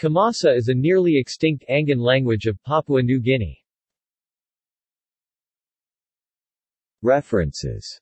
Kamasa is a nearly extinct Angan language of Papua New Guinea. References.